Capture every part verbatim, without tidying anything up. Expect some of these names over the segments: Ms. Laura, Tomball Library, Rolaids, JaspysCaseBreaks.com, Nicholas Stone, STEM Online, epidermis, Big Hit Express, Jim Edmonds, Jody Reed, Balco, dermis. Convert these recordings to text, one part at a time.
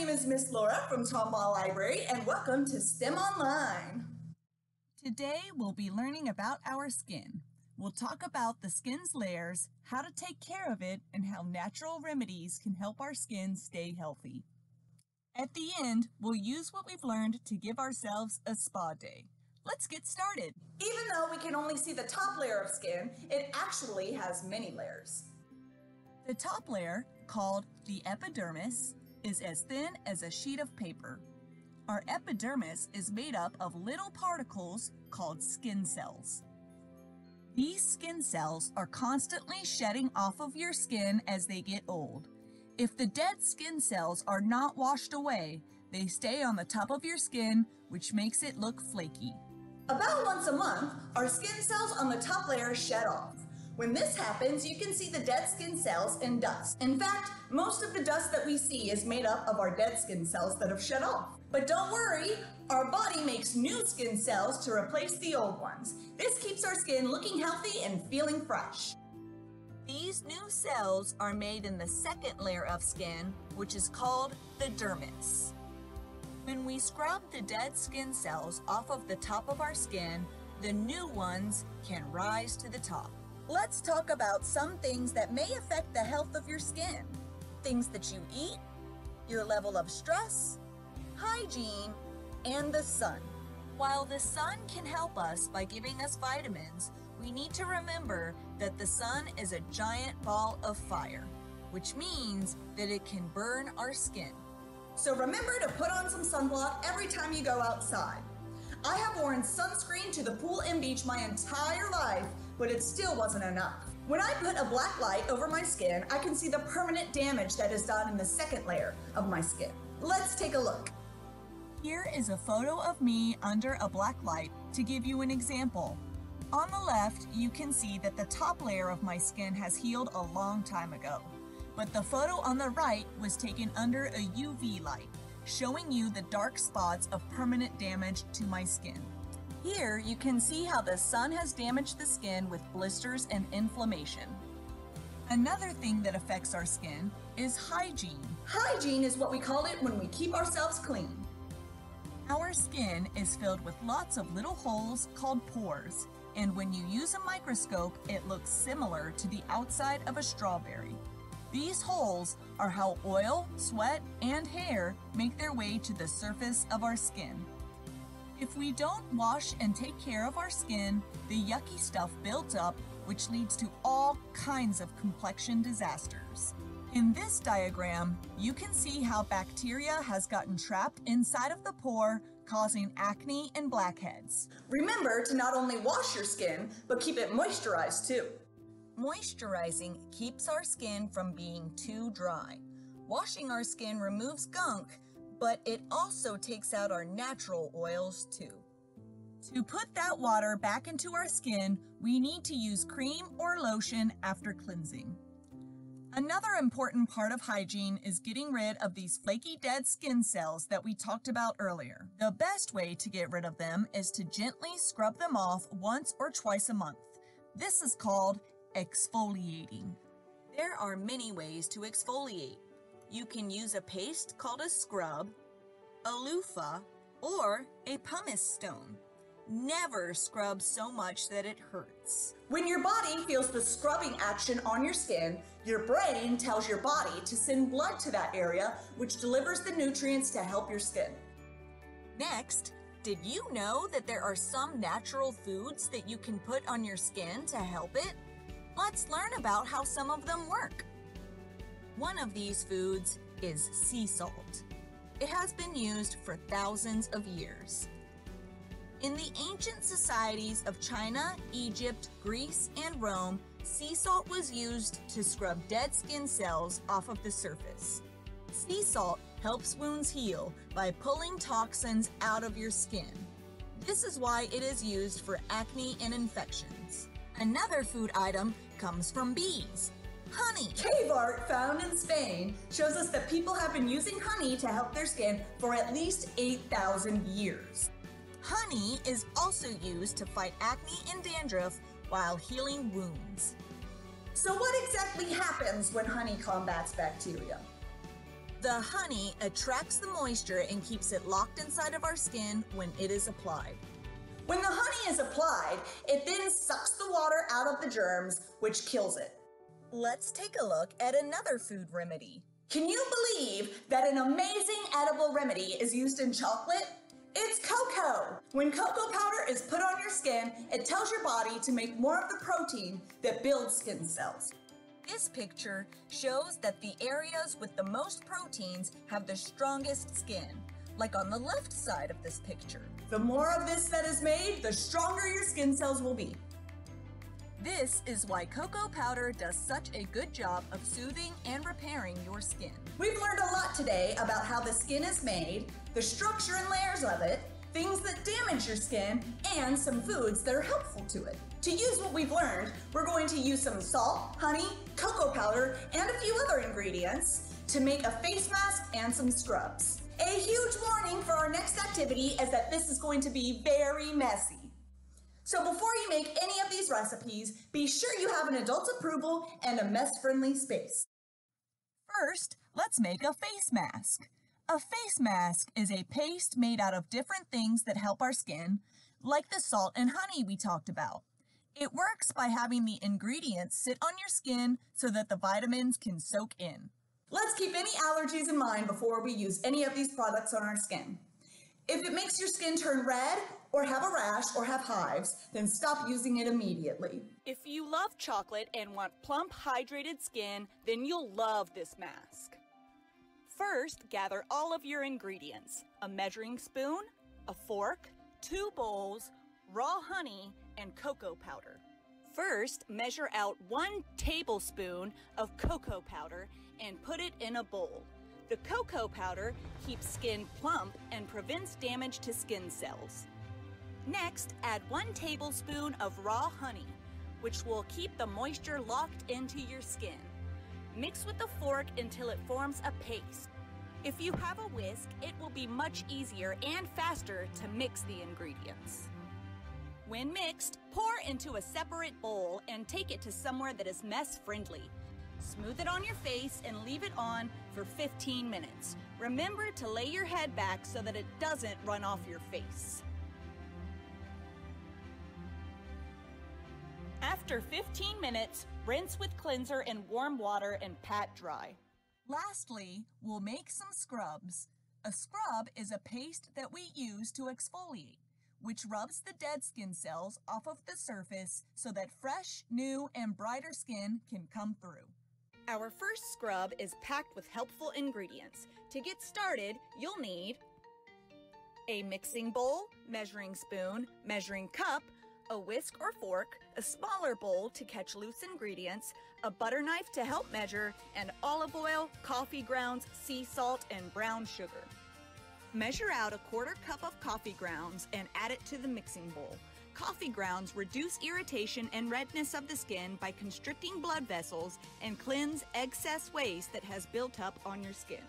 name is Miss Laura from Tomball Library, and welcome to STEM Online. Today we'll be learning about our skin. We'll talk about the skin's layers, how to take care of it, and how natural remedies can help our skin stay healthy. At the end, we'll use what we've learned to give ourselves a spa day. Let's get started. Even though we can only see the top layer of skin, it actually has many layers. The top layer, called the epidermis, is as thin as a sheet of paper. Our epidermis is made up of little particles called skin cells. These skin cells are constantly shedding off of your skin as they get old. If the dead skin cells are not washed away, they stay on the top of your skin, which makes it look flaky. About once a month, our skin cells on the top layer shed off. When this happens, you can see the dead skin cells in dust. In fact, most of the dust that we see is made up of our dead skin cells that have shed off. But don't worry, our body makes new skin cells to replace the old ones. This keeps our skin looking healthy and feeling fresh. These new cells are made in the second layer of skin, which is called the dermis. When we scrub the dead skin cells off of the top of our skin, the new ones can rise to the top. Let's talk about some things that may affect the health of your skin. Things that you eat, your level of stress, hygiene, and the sun. While the sun can help us by giving us vitamins, we need to remember that the sun is a giant ball of fire, which means that it can burn our skin. So remember to put on some sunblock every time you go outside. I have worn sunscreen to the pool and beach my entire life, but it still wasn't enough. When I put a black light over my skin, I can see the permanent damage that is done in the second layer of my skin. Let's take a look. Here is a photo of me under a black light to give you an example. On the left, you can see that the top layer of my skin has healed a long time ago, but the photo on the right was taken under a U V light, showing you the dark spots of permanent damage to my skin. Here you can see how the sun has damaged the skin with blisters and inflammation. Another thing that affects our skin is hygiene. Hygiene is what we call it when we keep ourselves clean. Our skin is filled with lots of little holes called pores, and when you use a microscope, it looks similar to the outside of a strawberry. These holes are how oil, sweat, and hair make their way to the surface of our skin. If we don't wash and take care of our skin, the yucky stuff builds up, which leads to all kinds of complexion disasters. In this diagram, you can see how bacteria has gotten trapped inside of the pore, causing acne and blackheads. Remember to not only wash your skin, but keep it moisturized too. Moisturizing keeps our skin from being too dry. Washing our skin removes gunk, but it also takes out our natural oils too. To put that water back into our skin, we need to use cream or lotion after cleansing. Another important part of hygiene is getting rid of these flaky dead skin cells that we talked about earlier. The best way to get rid of them is to gently scrub them off once or twice a month. This is called exfoliating. There are many ways to exfoliate. You can use a paste called a scrub, a loofah, or a pumice stone. Never scrub so much that it hurts. When your body feels the scrubbing action on your skin, your brain tells your body to send blood to that area, which delivers the nutrients to help your skin. Next, did you know that there are some natural foods that you can put on your skin to help it? Let's learn about how some of them work. One of these foods is sea salt. It has been used for thousands of years. In the ancient societies of China, Egypt, Greece, and Rome, sea salt was used to scrub dead skin cells off of the surface. Sea salt helps wounds heal by pulling toxins out of your skin. This is why it is used for acne and infections. Another food item comes from bees. Honey. Cave art found in Spain shows us that people have been using honey to help their skin for at least eight thousand years. Honey is also used to fight acne and dandruff while healing wounds. So what exactly happens when honey combats bacteria? The honey attracts the moisture and keeps it locked inside of our skin when it is applied. When the honey is applied, it then sucks the water out of the germs, which kills it. Let's take a look at another food remedy. Can you believe that an amazing edible remedy is used in chocolate? It's cocoa. When cocoa powder is put on your skin, it tells your body to make more of the protein that builds skin cells. This picture shows that the areas with the most proteins have the strongest skin, like on the left side of this picture. The more of this that is made, the stronger your skin cells will be. This is why cocoa powder does such a good job of soothing and repairing your skin. We've learned a lot today about how the skin is made, the structure and layers of it, things that damage your skin, and some foods that are helpful to it. To use what we've learned, we're going to use some salt, honey, cocoa powder, and a few other ingredients to make a face mask and some scrubs. A huge warning for our next activity is that this is going to be very messy. So before you make any of these recipes, be sure you have an adult approval and a mess-friendly space. First, let's make a face mask. A face mask is a paste made out of different things that help our skin, like the salt and honey we talked about. It works by having the ingredients sit on your skin so that the vitamins can soak in. Let's keep any allergies in mind before we use any of these products on our skin. If it makes your skin turn red, or have a rash, or have hives, then stop using it immediately. If you love chocolate and want plump, hydrated skin, then you'll love this mask. First, gather all of your ingredients: a measuring spoon, a fork, two bowls, raw honey, and cocoa powder. First, measure out one tablespoon of cocoa powder and put it in a bowl. The cocoa powder keeps skin plump and prevents damage to skin cells. Next, add one tablespoon of raw honey, which will keep the moisture locked into your skin. Mix with the fork until it forms a paste. If you have a whisk, it will be much easier and faster to mix the ingredients. When mixed, pour into a separate bowl and take it to somewhere that is mess-friendly. Smooth it on your face and leave it on for fifteen minutes. Remember to lay your head back so that it doesn't run off your face. After fifteen minutes, rinse with cleanser and warm water and pat dry. Lastly, we'll make some scrubs. A scrub is a paste that we use to exfoliate, which rubs the dead skin cells off of the surface so that fresh, new, and brighter skin can come through. Our first scrub is packed with helpful ingredients. To get started, you'll need a mixing bowl, measuring spoon, measuring cup, a whisk or fork, a smaller bowl to catch loose ingredients, a butter knife to help measure, and olive oil, coffee grounds, sea salt, and brown sugar. Measure out a quarter cup of coffee grounds and add it to the mixing bowl. Coffee grounds reduce irritation and redness of the skin by constricting blood vessels and cleanse excess waste that has built up on your skin.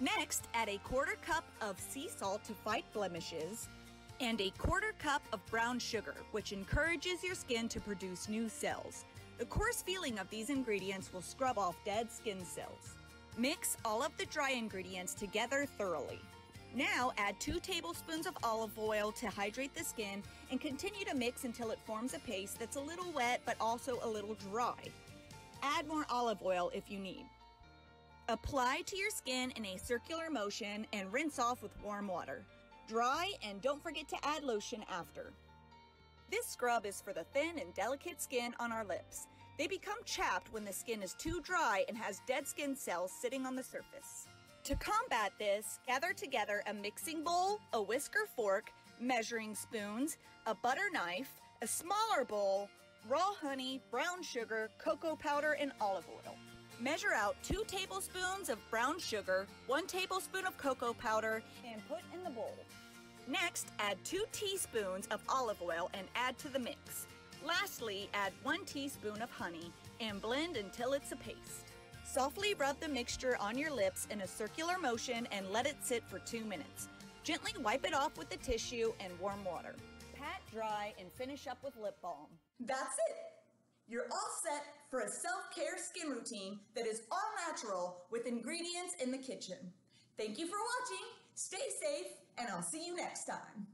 Next, add a quarter cup of sea salt to fight blemishes, and a quarter cup of brown sugar, which encourages your skin to produce new cells. The coarse feeling of these ingredients will scrub off dead skin cells. Mix all of the dry ingredients together thoroughly. Now add two tablespoons of olive oil to hydrate the skin and continue to mix until it forms a paste that's a little wet but also a little dry. Add more olive oil if you need. Apply to your skin in a circular motion and rinse off with warm water. Dry, and don't forget to add lotion after. This scrub is for the thin and delicate skin on our lips. They become chapped when the skin is too dry and has dead skin cells sitting on the surface. To combat this, gather together a mixing bowl, a whisk or fork, measuring spoons, a butter knife, a smaller bowl, raw honey, brown sugar, cocoa powder, and olive oil. Measure out two tablespoons of brown sugar, one tablespoon of cocoa powder, and put in the bowl. Next, add two teaspoons of olive oil and add to the mix. Lastly, add one teaspoon of honey and blend until it's a paste. Softly rub the mixture on your lips in a circular motion and let it sit for two minutes. Gently wipe it off with the tissue and warm water. Pat dry and finish up with lip balm. That's it! You're all set for a self-care skin routine that is all natural with ingredients in the kitchen. Thank you for watching, stay safe, and I'll see you next time.